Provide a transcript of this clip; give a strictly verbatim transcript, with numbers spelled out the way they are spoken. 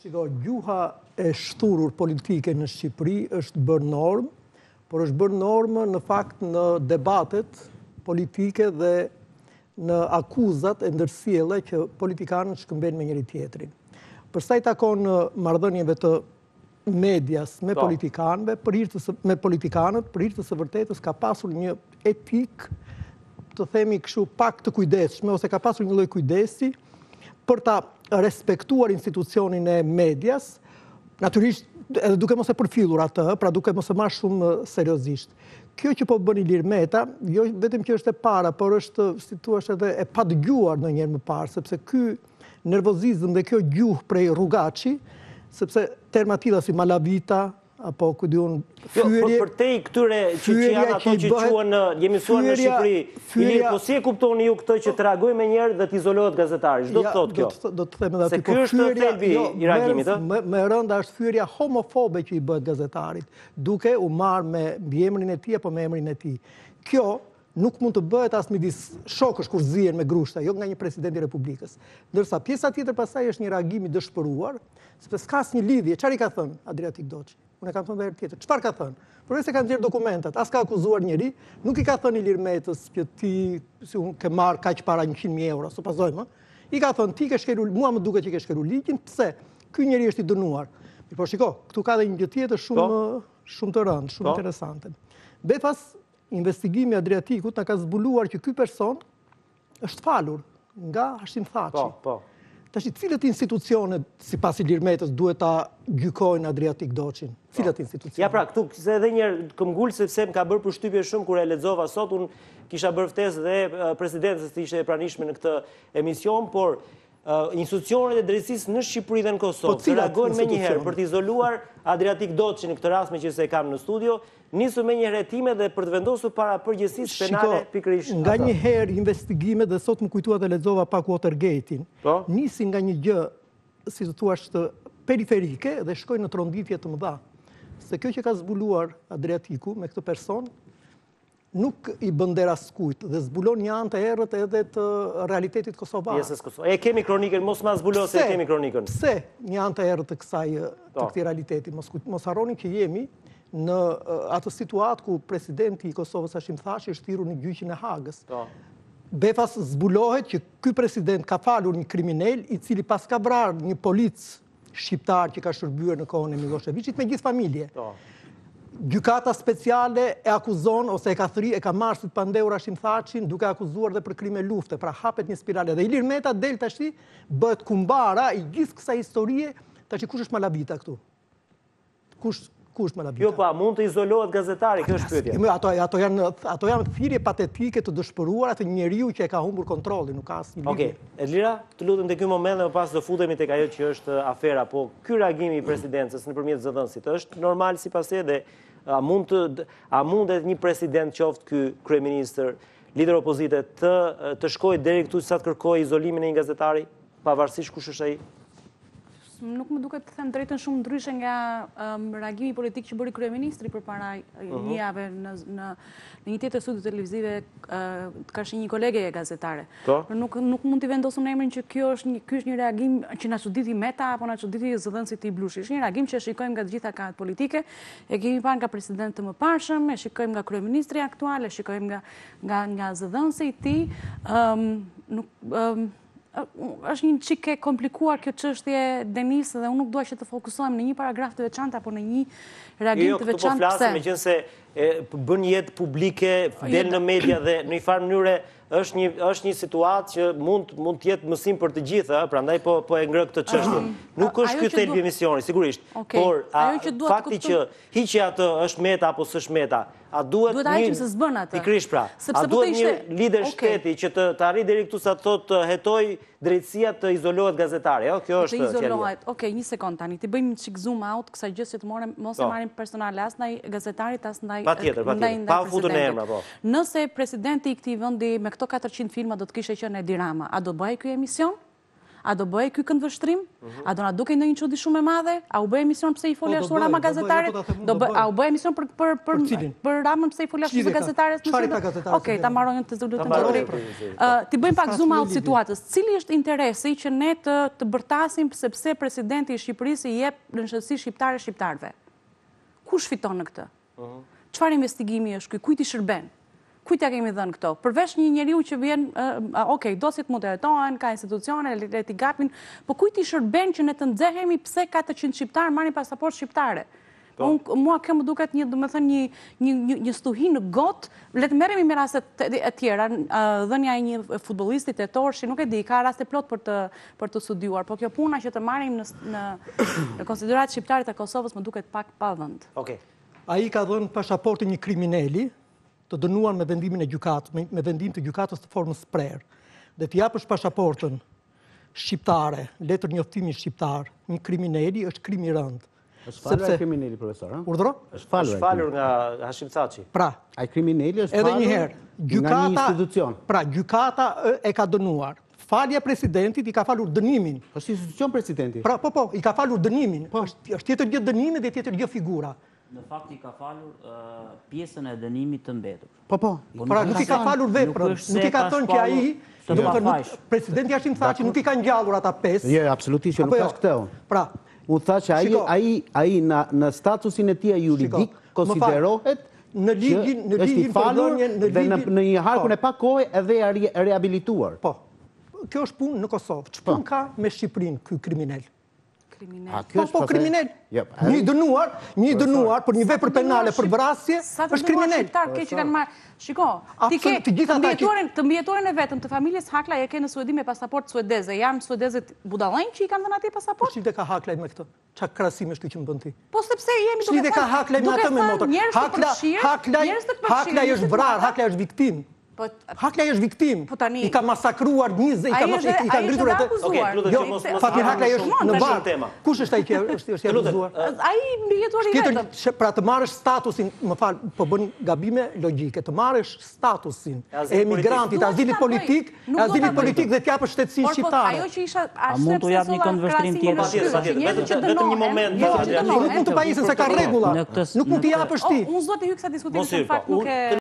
Shiko, gjuha e shturur politike në Shqipëri është bërë norm, por është bërë norm në fakt në debatet politike dhe në akuzat e ndërsjellje që politikanët shkëmbejnë me njëri tjetrin. Për sa i takon marrëdhënieve të medias me politikanëve, për hir të me politikanët, për hir të së vërtetës ka pasur një etik, të themi kështu, pak të kujdesshme ose ka pasur një lloj kujdesi për ta respektuar institucionin e medias, natyrisht edhe duke mos e përfillur atë, pra duke mos e marrë shumë seriozisht. Kjo që po bën Ilir Meta, jo vetëm që është e para, por është, si thua, edhe e pa dëgjuar ndonjëherë më parë, sepse ky nervozizëm dhe kjo gjuhë prej rrugaçi, sepse terma të tilla si malavita apo ku diun fyerje, po për te këtyre që janë ato që quhen, jemi mësuar në Shqipëri, Ilir, po si e kuptoni ju këtë që reagoj më njëherë dhe të izolohet gazetari? Ç'do të thotë kjo? Do të them edhe aty, po fyerja më e rënda është fyerja homofobe që i bëhet gazetarit, duke u marrë me emrin e tij apo me emrin e tij. Kjo nuk mund të bëhet as midis shokësh kur zihen me grushta, jo nga një president i Republikës. Ndërsa pjesa tjetër pasaj është një reagim i dëshpëruar, sepse s'ka asnjë lidhje. Çfarë i ka thënë Adriatik Doçi? Unë e kam thënë herë tjetër. Çfarë ka thënë? Përveç se kanë nxjerr dokumentat, as ka akuzuar njëri, nuk i ka thënë Ilir Metës që ti si unë ke marr kaq para njëqind mijë euro, s'u pasojmë. I ka thënë ti ke shkelur, mua më duket që ke shkelur ligjin, pse ky njeri është i dënuar. Mirpo shiko, këtu ka edhe një gjë tjetër shumë shumë të rëndë, shumë interesante. Mbetpas investigimi Adriatikut na ka zbuluar që ky person është falur nga Hashim Thaçi. Po, po. Tash i cilët institucione sipas Ilir Metës duhet ta gjykojnë Adriatik Doçin? Cilat institucione? Ja pra, këtu se edhe një herë këmbgul sepse më ka bërë përshtypje shumë kur e lexova sot, un kisha bërë ftesë dhe presidencës ishte e pranishme në këtë emision, por institucionet e drejtësisë në Shqipëri dhe në Kosovë reagojnë menjëherë për të izoluar Adriatik Doçin në këtë rast, meqenëse e kam në studio, nisur menjëherë hetime dhe për të vendosur para përgjegjësisë penale pikërisht. Nga një herë investigimet, dhe sot më kujtuat e lexova pak Watergate-in, nisin nga një gjë, si të thuash, periferike dhe shkojnë në tronditje të mëdha. Se kjo që ka zbuluar Adriatiku me këtë person nuk i bën der askujt dhe zbulon një anë të errët edhe të realitetit kosovar. Pjesës Kosovë. E kemi kronikën, mos ma zbulo se e kemi kronikën. Pse një anë të errët të kësaj, të këtij realiteti? Mos harroni që jemi në atë situatë ku presidenti i Kosovës Hashim Thaçi është thirrur në gjyqin e Hagës. Befas zbulohet që ky president ka falur një kriminal i cili pas ka vrarë një polic shqiptar që ka shërbyer në kohën e Miloševiçit me gjithë familje. Gjykata speciale e akuzon ose e ka thri, e ka marrë si të pandehur Hashim Thaçin duke akuzuar dhe për krime lufte, pra hapet një spirale. Dhe Ilir Meta del tashi bëhet kumbara i gjithë kësaj historie, tashi kush është malavita këtu? Kush kush malavita? Jo pa, mund të izolohet gazetari, kjo është pyetja. Ato ato janë ato janë thirrje patetike të dëshpëruara të njeriu që e ka humbur kontrollin, nuk ka asnjë lidhje. Okej, Elira, të lutem tek ky moment dhe më pas do futemi tek ajo që është afera, po ky reagim i presidencës nëpërmjet zëdhënësit është normal sipas e dhe A mundet një president qoftë ky kryeministër, lider opozite, të shkojë deri këtu sa të kërkojë izolimin e një gazetari, pavarësisht kush është ai? Nuk më duket të them drejtën shumë ndryshe nga reagimi politik që bëri kryeministri përpara një javë në një tjetër studio televizive të kishte një kolege gazetare. Nuk mund t'i vendosim në emrin që ky është një reagim që na çuditi Meta apo na çuditi zëdhënësit i Blushit. Është një reagim që e shikojmë nga të gjitha kanat politike, e kemi parë nga presidenti të mëparshëm, e shikojmë nga kryeministri aktual, e shikojmë nga zëdhënësi i tij. Nuk është një çik e komplikuar kjo çështje Denis dhe unë nuk dua që të fokusohem në një paragraf të veçantë apo në një reagim të veçantë. Jo, këtu po flasim megjithëse bën jetë publike, del në media dhe në një farë mënyrë është një është një situatë që mund mund të jetë mësim për të gjithë, prandaj po po e ngrë këtë çështje. Nuk është ky thelbi i misionit, sigurisht, por fakti që hiqja atë është Meta apo s'është Meta, a duhet një pikërisht pra, a duhet një lider shteti që të arrijë deri këtu sa thotë hetoj drejtësia të izolohet gazetari, jo, kjo është të izolohet. Okej, një sekond tani, ti bëjmë çik zoom out kësaj gjë që të morëm, mos e marrim personale as ndaj gazetarit as ndaj ndaj pa futur në emra, po. Nëse presidenti i këtij vendi me këto katërqind filma do të kishte qenë Edi Rama, a do bëhej ky emision? a do bëj ky këndvështrim, a do na dukej ndonjë çudi shumë e madhe, a u bë emision pse i foli ashtu rama gazetarit, do a u bë emision për për për për ramën pse i foli ashtu gazetares nëse. Okej, ta marrojnë të lutën drejt. Ë, ti bëjmë pak zoom out situatës. Cili është interesi që ne të të bërtasim sepse presidenti i Shqipërisë i jep rëndësi shqiptare shqiptarëve? Kush fiton në këtë? Çfarë investigimi është ky? Kujt i shërben? Kujt ja kemi dhënë këto? Përveç një njeriu që vjen, uh, okay, dosit moderatohen, ka institucione, le t'i gapin, po kujt i shërben që ne të nxehemi pse katërqind shqiptar marrin pasaportë shqiptare? Un, mua kjo më duket një, domethënë një një një, një stuhi në gotë, le të merremi me raste të tjera, uh, dhënia e një futbollisti tetorshi, nuk e di, ka raste plot për të për të studiuar, por kjo puna që të marrim në në, në konsiderat shqiptarët e Kosovës më duket pak pa vend. Okej. Okay. Ai ka dhënë pasaportën një kriminali, të dënuar me vendimin e gjykatës, me, me vendim të gjykatës të formës prerë. Dhe t'i japësh pasaportën shqiptare, letër njoftimi shqiptar, një kriminali është krim i rënd. Është falur ai kriminali, profesor, ha? Urdhëro? Është falur. Është falur nga Hashim Thaçi. Pra, ai kriminali është falur. Edhe një herë, gjykata, një institucion. Pra, gjykata e ka dënuar. Falja presidentit i ka falur dënimin. Është institucion presidenti. Pra, po po, i ka falur dënimin. Po, është tjetër gjë dënimi dhe tjetër gjë figura. Në fakt i ka falur uh, pjesën e dënimit të mbetur. Po po, po pra nuk i ka falur veprën, nuk i ka thënë që ai, domethënë presidenti Hashim Thaçi nuk i ka ngjallur ata pesë. Jo, absolutisht nuk ka këtë. Pra, u tha që ai ai ai në në statusin e tij juridik konsiderohet në ligjin në ligjin falonjen në ligjin në një harkun e pakohë edhe rehabilituar. Po. Kjo është punë në Kosovë. Çfarë ka me Shqipërinë ky kriminal? Kriminal. Po, po, kriminal. Yep. Një dënuar, një dënuar për një vepër penale për vrasje, është kriminal. Shqiptar keq kanë marrë. Shiko, ti ke të gjitha ata të mjetëtoren e vetëm të familjes Hakla e kanë në Suedi me pasaportë suedeze. Janë suedezët budallënj që i kanë dhënë atij pasaportë. Çfarë ka Hakla me këtë? Çfarë krahasimi është ky që mbën ti? Po sepse jemi duke. Çfarë ka Hakla me atë me motor? Hakla, Hakla, Hakla është vrarë, Hakla është viktimë. Hakla është viktim. I ka masakruar njëzet, i ka masakruar, i ka ngritur atë. Okej, lutem që mos mos. Fatmir Hakla është në barë. Kush është ai që është është i akuzuar? Ai mbijetuar i vetëm. Tjetër, pra të marrësh statusin, më fal, po bën gabime logjike. Të marrësh statusin e emigrantit, azilit politik, azilit politik dhe të japësh shtetësinë shqiptare. Ajo që isha ashtu. A mund të jap një këndvështrim tjetër? Vetëm vetëm një moment, nuk mund të bajisen se ka rregulla. Nuk mund të japësh ti. Unë zot e hyj kësaj diskutimi, fakt nuk e